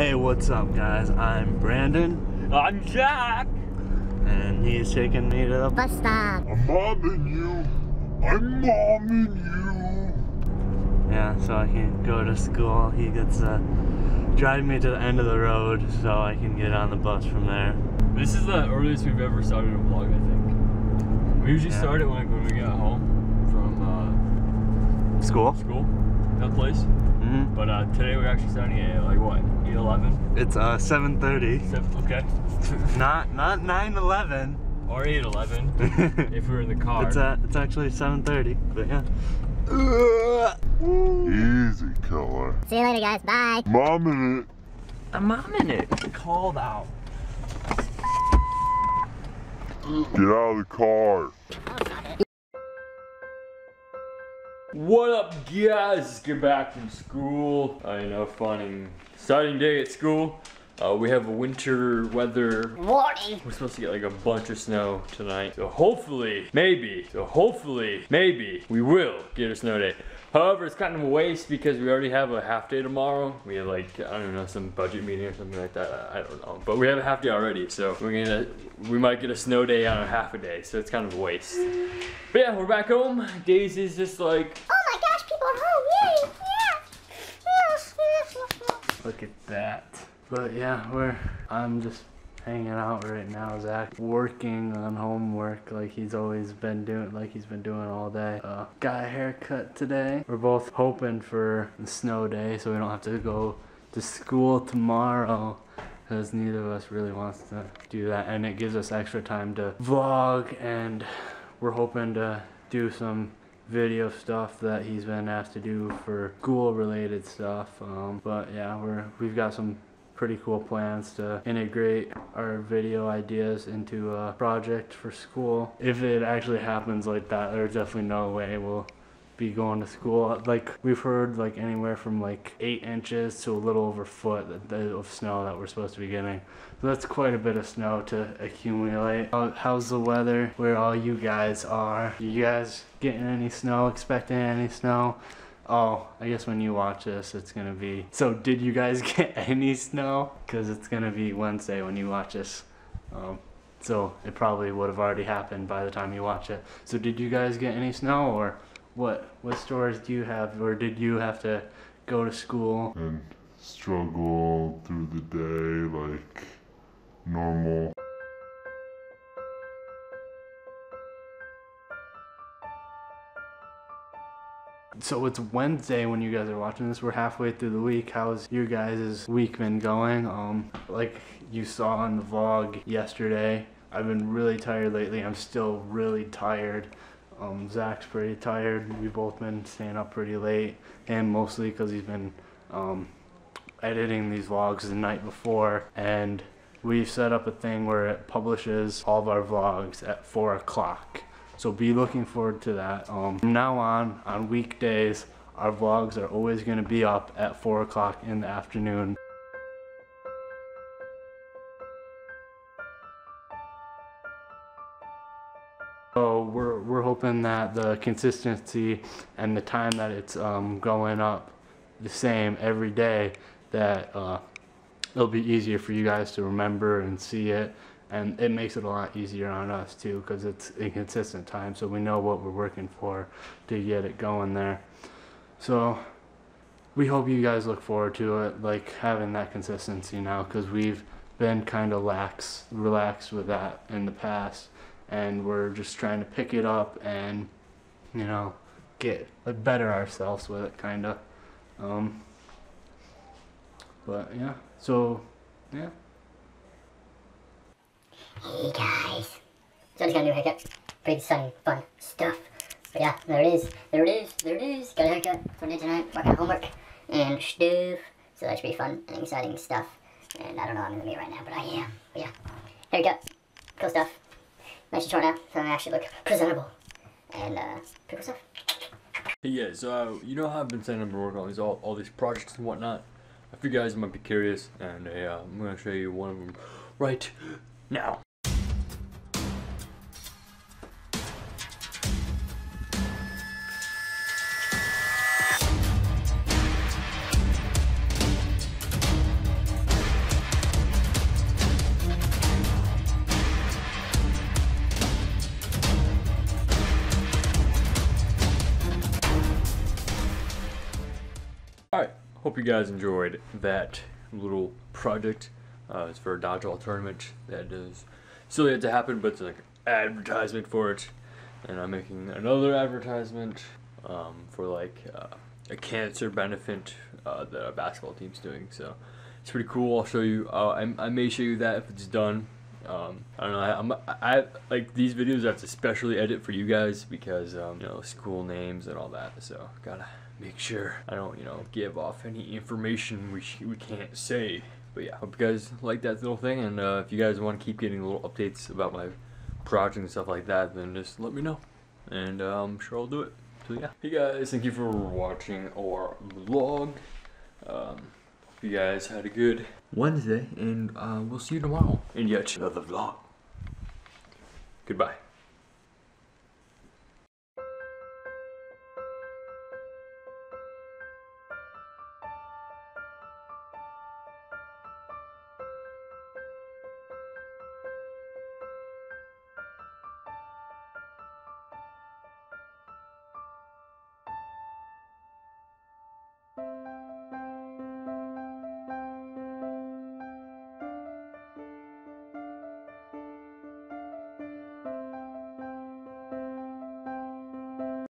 Hey, what's up, guys? I'm Brandon. I'm Jack. And he's taking me to the bus stop. I'm momming you. I'm momming you. Yeah, so I can go to school. He gets drive me to the end of the road so I can get on the bus from there. This is the earliest we've ever started a vlog, I think. We usually start it when we get home from school. That place. Mm-hmm. But today we're actually starting at like what? 8:11? It's 7:30. Okay. not 9:11. Or 8:11. If we were in the car. It's actually 7:30. But yeah. Easy killer. See you later, guys. Bye. Momming it. I'm momming it. Called out. Get out of the car. What up, guys? Get back from school. Exciting day at school. We have a winter weather warning. We're supposed to get like a bunch of snow tonight. So hopefully, maybe, we will get a snow day. However, it's kind of a waste because we already have a half day tomorrow. We have like, I don't know, some budget meeting or something like that. I don't know. But we have a half day already, so we might get a snow day on a half a day. So it's kind of a waste. But yeah, we're back home. Daisy's just like, oh my gosh, people are home, yay, yeah. Look at that. But yeah, I'm just hanging out right now, Zach, working on homework like he's always been doing, all day. Got a haircut today. We're both hoping for a snow day so we don't have to go to school tomorrow, because neither of us really wants to do that, and it gives us extra time to vlog, and we're hoping to do some video stuff that he's been asked to do for school related stuff. But yeah, we've got some pretty cool plans to integrate our video ideas into a project for school. If it actually happens like that, there's definitely no way we'll be going to school. Like, we've heard like anywhere from like 8 inches to a little over a foot of snow that we're supposed to be getting. So that's quite a bit of snow to accumulate. How's the weather where all you guys are? You guys getting any snow, expecting any snow? Oh, I guess when you watch this, it's gonna be, so did you guys get any snow? Because it's gonna be Wednesday when you watch this. So it probably would have already happened by the time you watch it. So did you guys get any snow, or what stories do you have, or did you have to go to school and struggle through the day like normal? So it's Wednesday when you guys are watching this. We're halfway through the week. How's your guys' week been going? Like you saw in the vlog yesterday, I've been really tired lately. I'm still really tired. Zach's pretty tired. We've both been staying up pretty late, and mostly because he's been editing these vlogs the night before, and we've set up a thing where it publishes all of our vlogs at 4 o'clock. So be looking forward to that. From now on weekdays, our vlogs are always gonna be up at 4 o'clock in the afternoon. So we're hoping that the consistency and the time that it's going up the same every day, that it'll be easier for you guys to remember and see it. And it makes it a lot easier on us too, because it's inconsistent time, so we know what we're working for to get it going there. So we hope you guys look forward to it, like having that consistency now, because we've been kind of relaxed with that in the past, and we're just trying to pick it up and, you know, get like better ourselves with it, kind of. But yeah, so yeah. Hey guys, so I just got a new haircut, pretty sunny, fun stuff, but yeah, there it is, got a haircut, that's what I did tonight, working on homework, and stuff, so that should be fun and exciting stuff, and I don't know what I'm in the mirror right now, but I am, but yeah, haircut, cool stuff, I'm actually short now, so I actually look presentable, and pretty cool stuff. Hey guys, you know how I've been saying I've been working on all these projects and whatnot? I figure you guys might be curious, and I'm going to show you one of them right now. Hope you guys enjoyed that little project. It's for a dodgeball tournament that is silly to happen, but it's like an advertisement for it. And I'm making another advertisement for like a cancer benefit that our basketball team's doing. So it's pretty cool. I'll show you. I may show you that if it's done. I don't know. I like these videos. I have to specially edit for you guys because you know, school names and all that. So gotta make sure I don't, you know, give off any information we can't say. But yeah, hope you guys like that little thing. And if you guys want to keep getting little updates about my project and stuff like that, then just let me know, and I'm sure I'll do it. So yeah. Hey guys, thank you for watching our vlog. Hope you guys had a good Wednesday, and we'll see you tomorrow in yet another vlog. Goodbye.